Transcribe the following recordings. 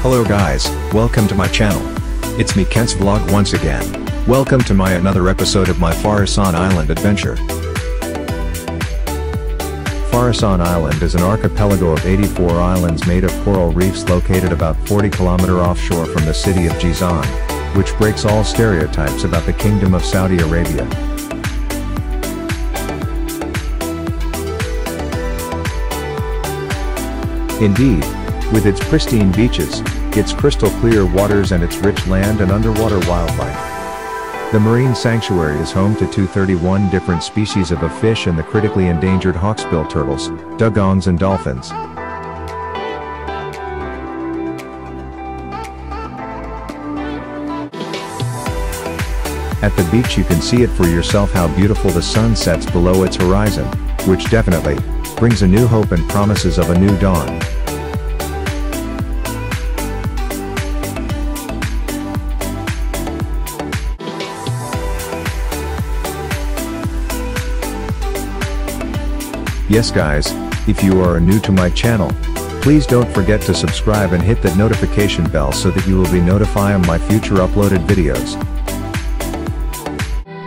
Hello guys, welcome to my channel. It's me Kent's Vlog once again. Welcome to my another episode of my Farasan Island adventure. Farasan Island is an archipelago of 84 islands made of coral reefs located about 40 km offshore from the city of Jizan, which breaks all stereotypes about the Kingdom of Saudi Arabia. Indeed, with its pristine beaches, its crystal clear waters and its rich land and underwater wildlife. The marine sanctuary is home to 231 different species of fish and the critically endangered hawksbill turtles, dugongs and dolphins. At the beach you can see it for yourself how beautiful the sun sets below its horizon, which definitely brings a new hope and promises of a new dawn. Yes guys, if you are new to my channel, please don't forget to subscribe and hit that notification bell so that you will be notified of my future uploaded videos.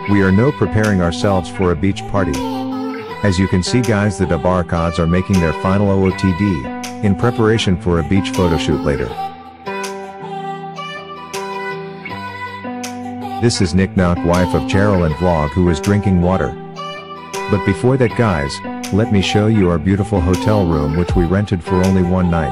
We are now preparing ourselves for a beach party. As you can see guys, the Dabarkads are making their final OOTD, in preparation for a beach photoshoot later. This is Niknak, wife of Cheryl and Vlog, who is drinking water. But before that guys, let me show you our beautiful hotel room which we rented for only one night.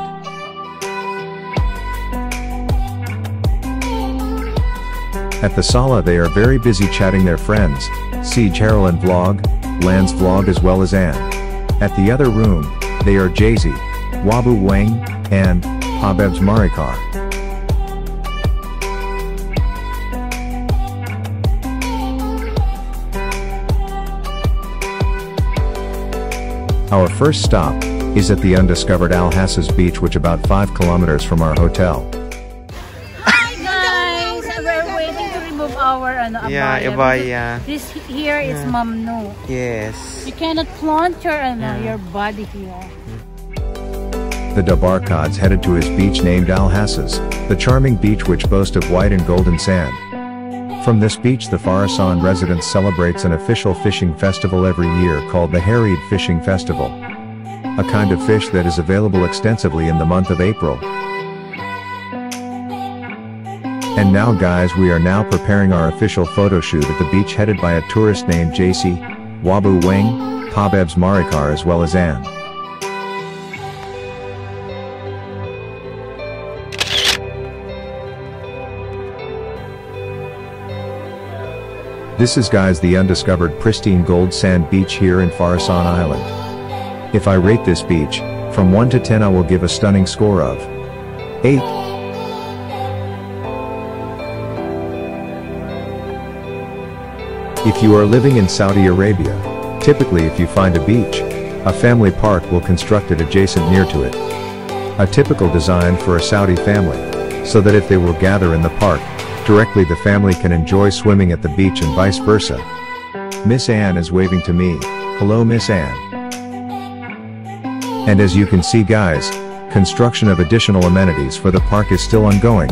At the Sala they are very busy chatting their friends, see Cheryl and Vlog, Lance Vlog as well as Anne. At the other room, they are Jay-Z, Wabu Wang, and Habeb's Marikar. Our first stop is at the undiscovered Al-Ahsas Beach, which about 5 kilometers from our hotel. Hi guys, we're waiting to remove our abaya. This here is mamnu. Yes. You cannot plant your body here. The Dabarkads headed to his beach named Al-Ahsas, the charming beach which boasts of white and golden sand. From this beach the Farasan residents celebrates an official fishing festival every year called the Harid Fishing Festival. A kind of fish that is available extensively in the month of April. And now guys, we are now preparing our official photo shoot at the beach headed by a tourist named JC, Wabu Wang, Habeb's Marikar as well as Anne. This is guys the undiscovered pristine gold sand beach here in Farasan Island. If I rate this beach, from 1 to 10 I will give a stunning score of 8. If you are living in Saudi Arabia, typically if you find a beach, a family park will construct it adjacent near to it. A typical design for a Saudi family, so that if they will gather in the park, directly the family can enjoy swimming at the beach and vice versa. Miss Anne is waving to me. Hello Miss Anne. And as you can see guys, construction of additional amenities for the park is still ongoing.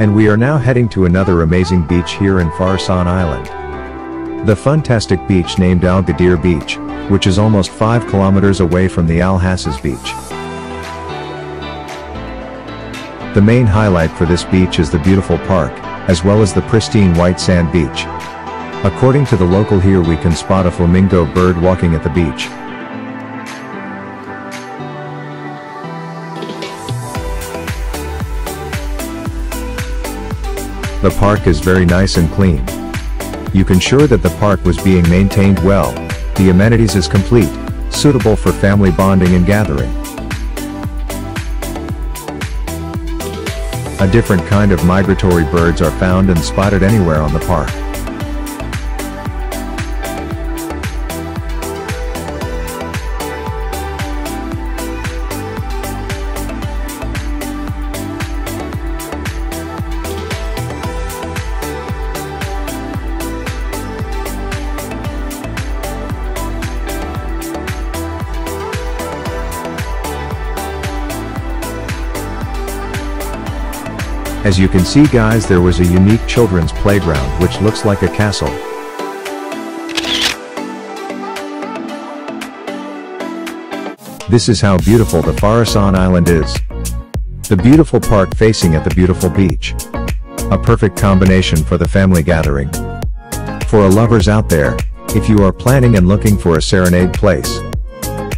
And we are now heading to another amazing beach here in Farasan Island. The fantastic beach named Al GHADEER Beach, which is almost 5 kilometers away from the Al-Ahsas Beach. The main highlight for this beach is the beautiful park, as well as the pristine white sand beach. According to the local here, we can spot a flamingo bird walking at the beach. The park is very nice and clean. You can assure that the park was being maintained well. The amenities is complete, suitable for family bonding and gathering. A different kind of migratory birds are found and spotted anywhere on the park. As you can see guys, there was a unique children's playground which looks like a castle. This is how beautiful the Farasan Island is. The beautiful park facing at the beautiful beach. A perfect combination for the family gathering. For our lovers out there, if you are planning and looking for a serenade place,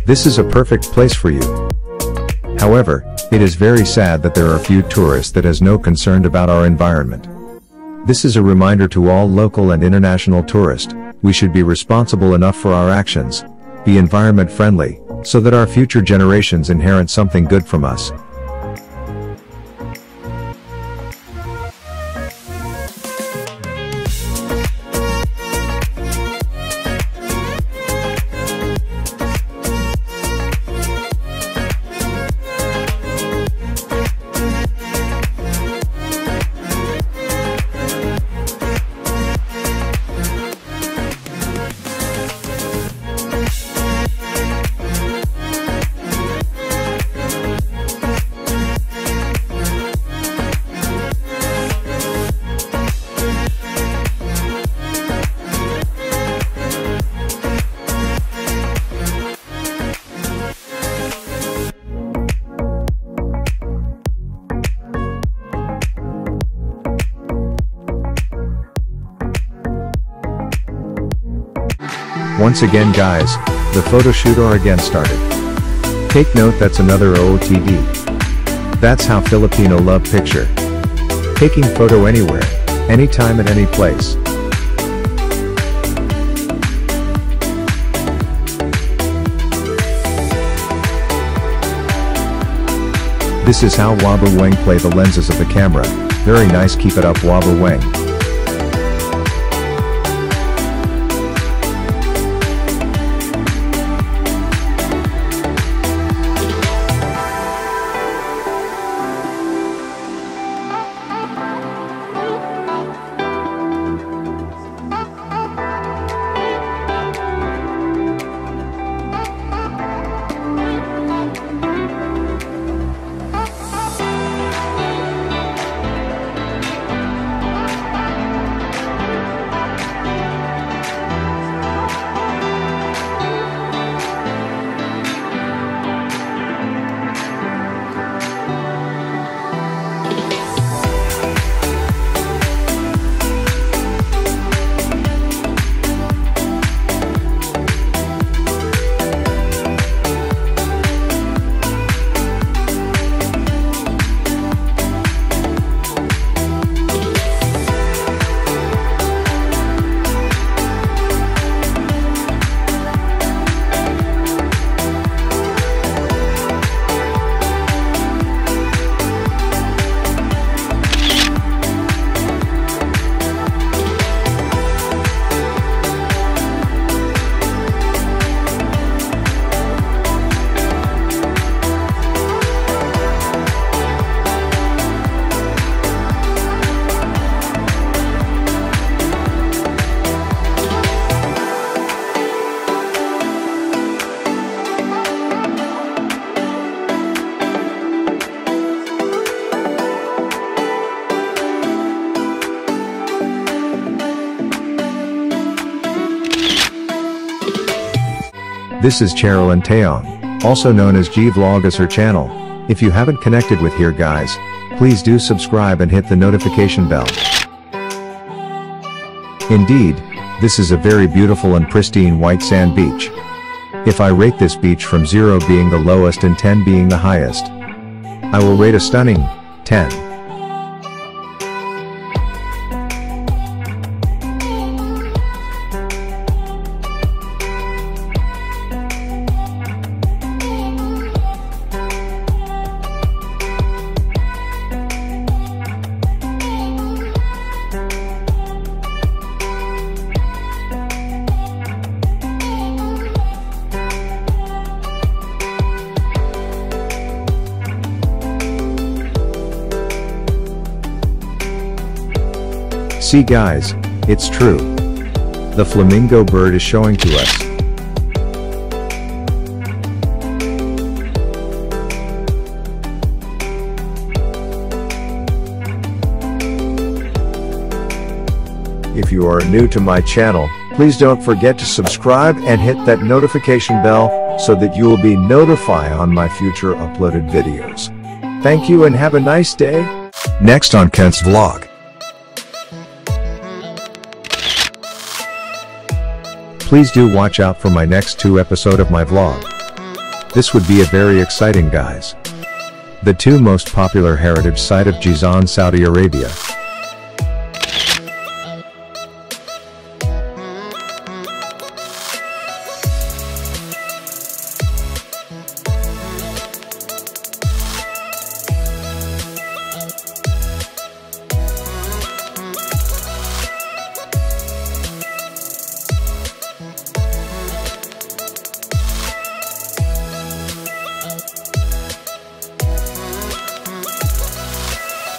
this is a perfect place for you. However, it is very sad that there are few tourists that has no concern about our environment. This is a reminder to all local and international tourists, we should be responsible enough for our actions, be environment friendly, so that our future generations inherit something good from us. Once again guys, the photo shoot are again started. Take note, that's another OOTD. That's how Filipino love picture. Taking photo anywhere, anytime at any place. This is how Wabu Weng play the lenses of the camera. Very nice, keep it up Wabu Weng. This is Cheryl and Taeyeon, also known as G Vlog as her channel. If you haven't connected with here guys, please do subscribe and hit the notification bell. Indeed, this is a very beautiful and pristine white sand beach. If I rate this beach from 0 being the lowest and 10 being the highest, I will rate a stunning 10. See guys, it's true. The flamingo bird is showing to us. If you are new to my channel, please don't forget to subscribe and hit that notification bell so that you will be notified on my future uploaded videos. Thank you and have a nice day. Next on Kent's Vlog. Please do watch out for my next 2 episode of my vlog. This would be a very exciting guys. The 2 most popular heritage site of Jizan, Saudi Arabia.